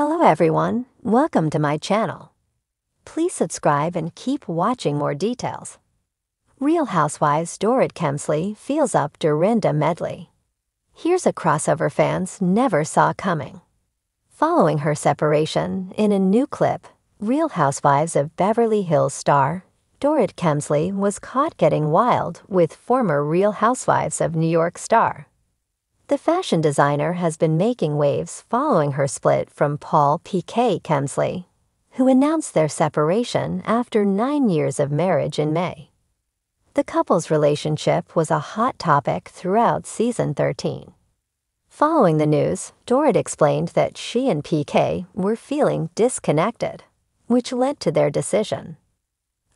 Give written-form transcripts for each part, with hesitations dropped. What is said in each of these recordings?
Hello everyone, welcome to my channel. Please subscribe and keep watching more details. Real Housewives Dorit Kemsley feels up Dorinda Medley. Here's a crossover fans never saw coming. Following her separation, in a new clip, Real Housewives of Beverly Hills star Dorit Kemsley was caught getting wild with former Real Housewives of New York star. The fashion designer has been making waves following her split from Paul P.K. Kemsley, who announced their separation after 9 years of marriage in May. The couple's relationship was a hot topic throughout season 13. Following the news, Dorit explained that she and P.K. were feeling disconnected, which led to their decision.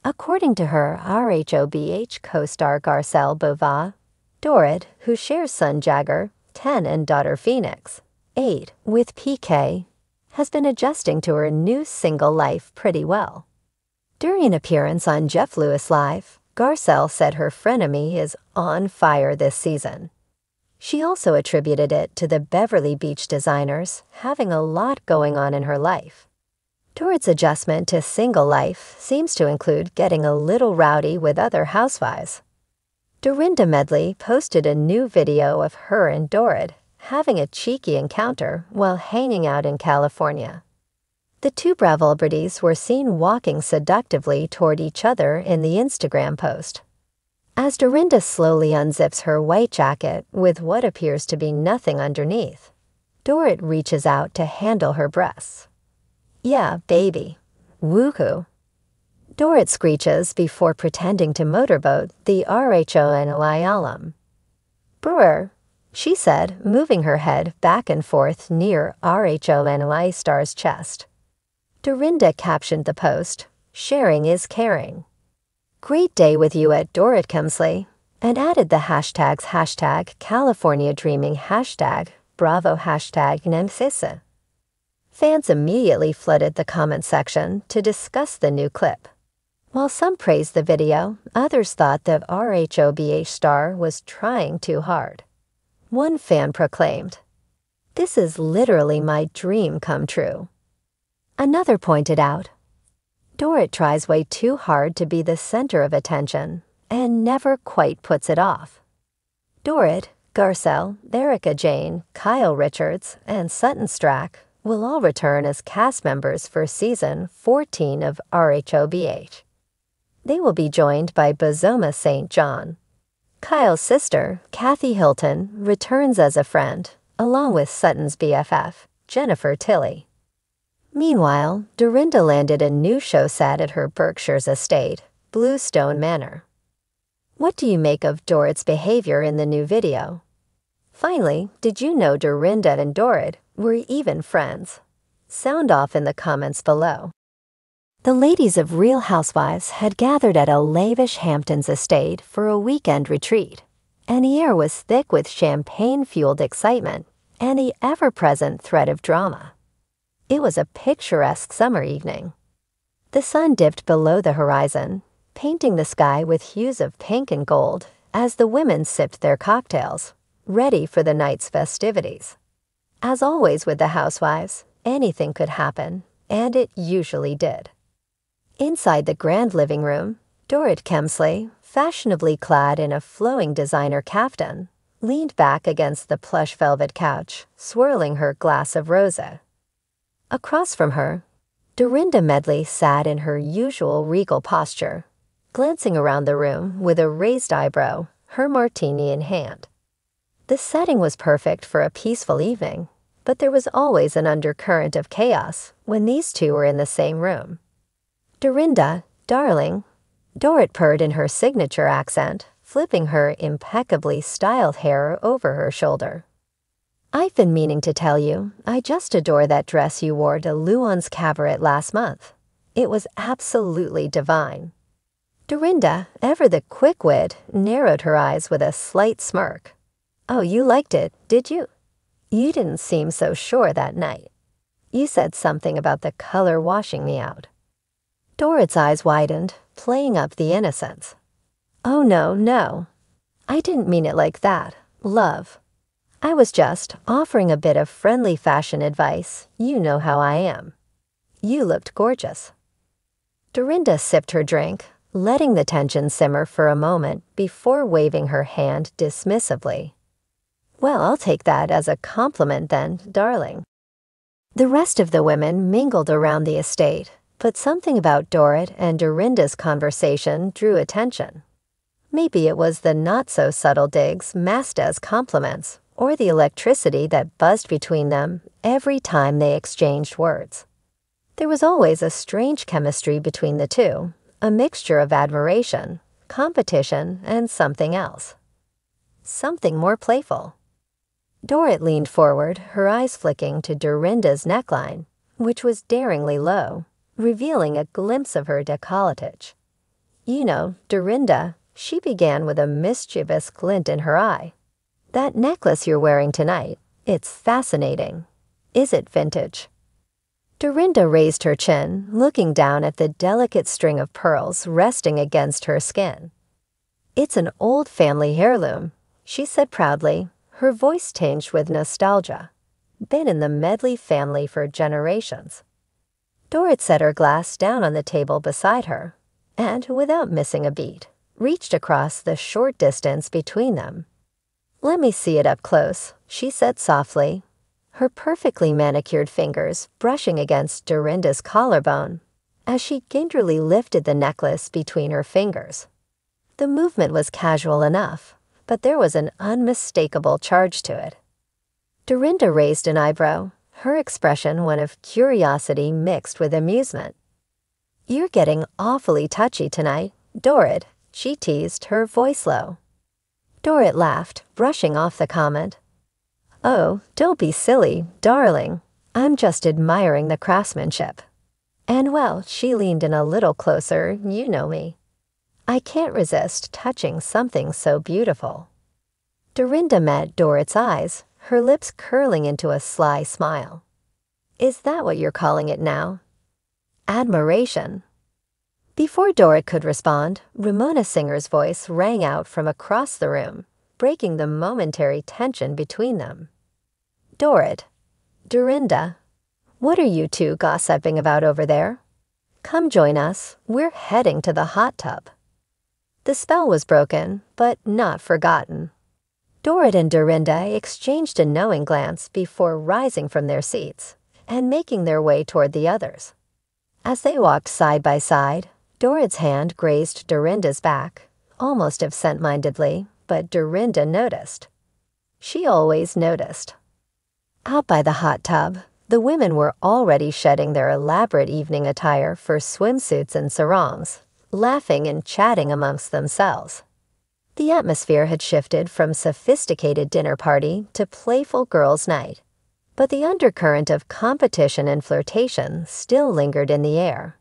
According to her RHOBH co-star Garcelle Beauvais, Dorit, who shares son Jagger, 10 and daughter Phoenix, 8, with PK, has been adjusting to her new single life pretty well. During an appearance on Jeff Lewis Live, Garcelle said her frenemy is on fire this season. She also attributed it to the Beverly Beach designers having a lot going on in her life. Dorit's adjustment to single life seems to include getting a little rowdy with other housewives. Dorinda Medley posted a new video of her and Dorit having a cheeky encounter while hanging out in California. The two Bravolebrities were seen walking seductively toward each other in the Instagram post. As Dorinda slowly unzips her white jacket with what appears to be nothing underneath, Dorit reaches out to handle her breasts. "Yeah, baby. Woohoo." Dorit screeches before pretending to motorboat the RHONLIALUM. "Brewer," she said, moving her head back and forth near RHONLI star's chest. Dorinda captioned the post, "Sharing is caring. Great day with you at Dorit Kemsley," and added the hashtags #CaliforniaDreaming, #Bravo, #Nemcisa. Fans immediately flooded the comment section to discuss the new clip. While some praised the video, others thought the RHOBH star was trying too hard. One fan proclaimed, "This is literally my dream come true." Another pointed out, "Dorit tries way too hard to be the center of attention and never quite puts it off." Dorit, Garcelle, Erica Jane, Kyle Richards, and Sutton Strack will all return as cast members for season 14 of RHOBH. They will be joined by Bozoma St. John. Kyle's sister, Kathy Hilton, returns as a friend, along with Sutton's BFF, Jennifer Tilly. Meanwhile, Dorinda landed a new show set at her Berkshire's estate, Bluestone Manor. What do you make of Dorit's behavior in the new video? Finally, did you know Dorinda and Dorit were even friends? Sound off in the comments below. The ladies of Real Housewives had gathered at a lavish Hamptons estate for a weekend retreat, and the air was thick with champagne-fueled excitement and the ever-present threat of drama. It was a picturesque summer evening. The sun dipped below the horizon, painting the sky with hues of pink and gold as the women sipped their cocktails, ready for the night's festivities. As always with the housewives, anything could happen, and it usually did. Inside the grand living room, Dorit Kemsley, fashionably clad in a flowing designer caftan, leaned back against the plush velvet couch, swirling her glass of rosé. Across from her, Dorinda Medley sat in her usual regal posture, glancing around the room with a raised eyebrow, her martini in hand. The setting was perfect for a peaceful evening, but there was always an undercurrent of chaos when these two were in the same room. "Dorinda, darling," Dorit purred in her signature accent, flipping her impeccably styled hair over her shoulder. "I've been meaning to tell you, I just adore that dress you wore to Luan's cabaret last month. It was absolutely divine." Dorinda, ever the quick-wit, narrowed her eyes with a slight smirk. "Oh, you liked it, did you? You didn't seem so sure that night. You said something about the color washing me out." Dorit's eyes widened, playing up the innocence. "Oh, no, no. I didn't mean it like that, love. I was just offering a bit of friendly fashion advice. You know how I am. You looked gorgeous. Dorinda sipped her drink, letting the tension simmer for a moment before waving her hand dismissively. Well, I'll take that as a compliment then, darling. The rest of the women mingled around the estate, but something about Dorit and Dorinda's conversation drew attention. Maybe it was the not-so-subtle digs masked as compliments, or the electricity that buzzed between them every time they exchanged words. There was always a strange chemistry between the two, a mixture of admiration, competition, and something else. Something more playful. Dorit leaned forward, her eyes flicking to Dorinda's neckline, which was daringly low, revealing a glimpse of her décolletage. You know, Dorinda, she began with a mischievous glint in her eye. That necklace you're wearing tonight, it's fascinating. Is it vintage? Dorinda raised her chin, looking down at the delicate string of pearls resting against her skin. It's an old family heirloom, she said proudly, her voice tinged with nostalgia. Been in the Medley family for generations. Dorit set her glass down on the table beside her, and, without missing a beat, reached across the short distance between them. Let me see it up close, she said softly, her perfectly manicured fingers brushing against Dorinda's collarbone as she gingerly lifted the necklace between her fingers. The movement was casual enough, but there was an unmistakable charge to it. Dorinda raised an eyebrow, her expression one of curiosity mixed with amusement. You're getting awfully touchy tonight, Dorit, she teased, her voice low. Dorit laughed, brushing off the comment. Oh, don't be silly, darling. I'm just admiring the craftsmanship. And well, she leaned in a little closer, you know me. I can't resist touching something so beautiful. Dorinda met Dorit's eyes, her lips curling into a sly smile. Is that what you're calling it now? Admiration. Before Dorit could respond, Ramona Singer's voice rang out from across the room, breaking the momentary tension between them. Dorit, Dorinda, what are you two gossiping about over there? Come join us, we're heading to the hot tub. The spell was broken, but not forgotten. Dorit and Dorinda exchanged a knowing glance before rising from their seats and making their way toward the others. As they walked side by side, Dorit's hand grazed Dorinda's back, almost absent-mindedly, but Dorinda noticed. She always noticed. Out by the hot tub, the women were already shedding their elaborate evening attire for swimsuits and sarongs, laughing and chatting amongst themselves. The atmosphere had shifted from sophisticated dinner party to playful girls' night, but the undercurrent of competition and flirtation still lingered in the air.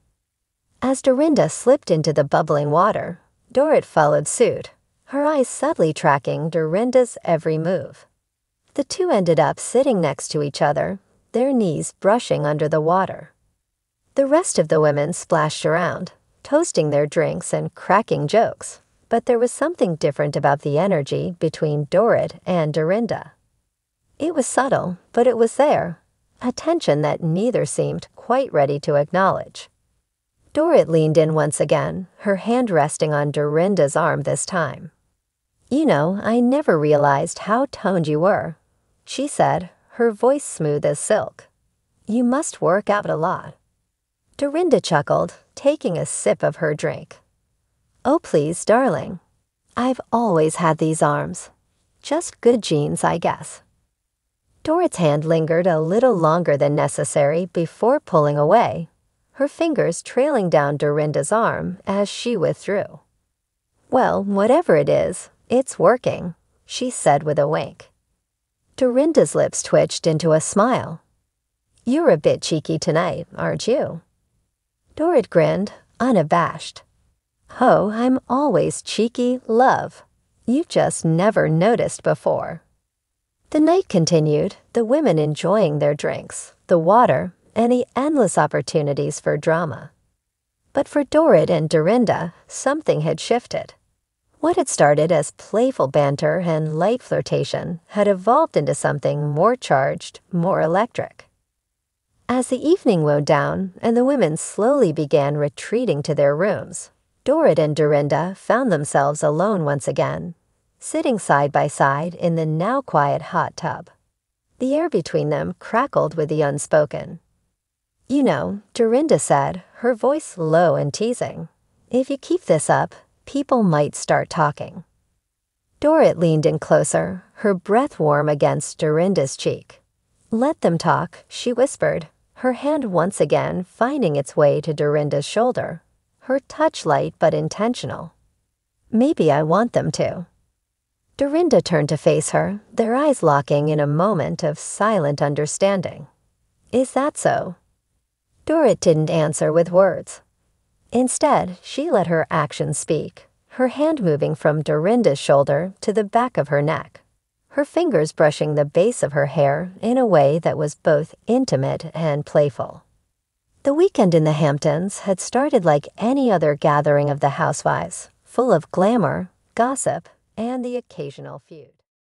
As Dorinda slipped into the bubbling water, Dorit followed suit, her eyes subtly tracking Dorinda's every move. The two ended up sitting next to each other, their knees brushing under the water. The rest of the women splashed around, toasting their drinks and cracking jokes, but there was something different about the energy between Dorit and Dorinda. It was subtle, but it was there, a tension that neither seemed quite ready to acknowledge. Dorit leaned in once again, her hand resting on Dorinda's arm this time. You know, I never realized how toned you were, she said, her voice smooth as silk. You must work out a lot. Dorinda chuckled, taking a sip of her drink. Oh please, darling. I've always had these arms. Just good genes, I guess. Dorit's hand lingered a little longer than necessary before pulling away, her fingers trailing down Dorinda's arm as she withdrew. Well, whatever it is, it's working, she said with a wink. Dorinda's lips twitched into a smile. You're a bit cheeky tonight, aren't you? Dorit grinned, unabashed. Oh, I'm always cheeky, love. You've just never noticed before. The night continued, the women enjoying their drinks, the water, and the endless opportunities for drama. But for Dorit and Dorinda, something had shifted. What had started as playful banter and light flirtation had evolved into something more charged, more electric. As the evening wound down and the women slowly began retreating to their rooms, Dorit and Dorinda found themselves alone once again, sitting side by side in the now quiet hot tub. The air between them crackled with the unspoken. "You know," Dorinda said, her voice low and teasing, "if you keep this up, people might start talking." Dorit leaned in closer, her breath warm against Dorinda's cheek. "Let them talk," she whispered, her hand once again finding its way to Dorinda's shoulder, her touch light but intentional. "Maybe I want them to." Dorinda turned to face her, their eyes locking in a moment of silent understanding. "Is that so?" Dorit didn't answer with words. Instead, she let her actions speak, her hand moving from Dorinda's shoulder to the back of her neck, her fingers brushing the base of her hair in a way that was both intimate and playful. The weekend in the Hamptons had started like any other gathering of the housewives, full of glamour, gossip, and the occasional feud.